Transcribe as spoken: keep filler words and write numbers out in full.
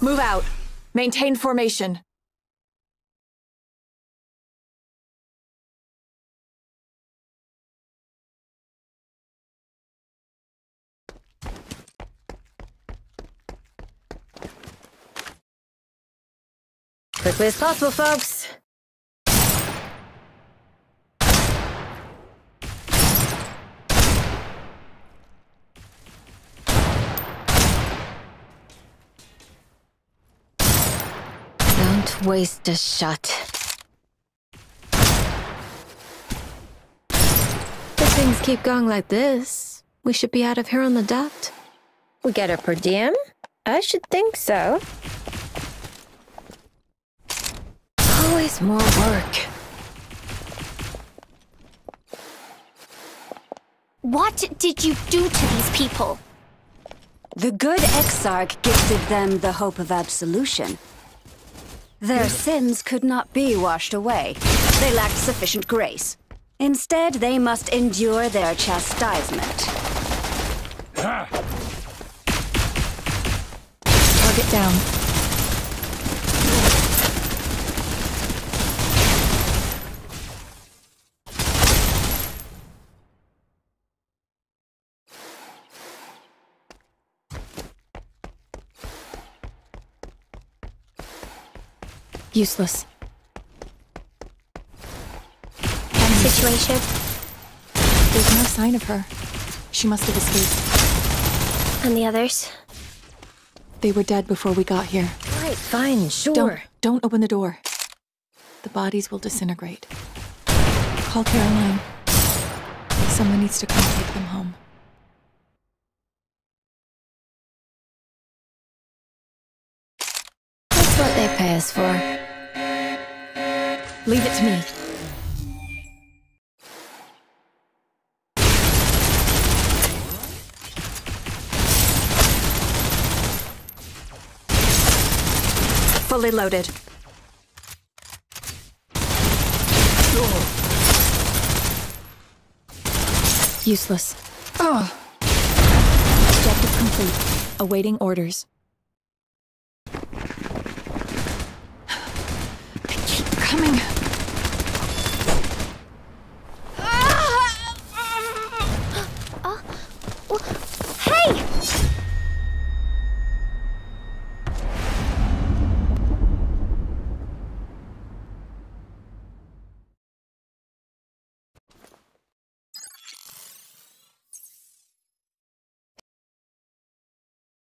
Move out. Maintain formation. Quickly as possible, folks. Don't waste a shot. If things keep going like this, we should be out of here on the dot. We get a per diem? I should think so. Always more work. What did you do to these people? The good Exarch gifted them the hope of absolution. Their sins could not be washed away. They lacked sufficient grace. Instead, they must endure their chastisement. Ah. Target down. Useless. End situation. There's no sign of her. She must have escaped. And the others? They were dead before we got here. Right, fine, sure. Don't, don't open the door. The bodies will disintegrate. Call Caroline. Someone needs to come take them home. That's what they pay us for. Leave it to me. Fully loaded. Useless. Oh. Objective complete. Awaiting orders. They keep coming. What?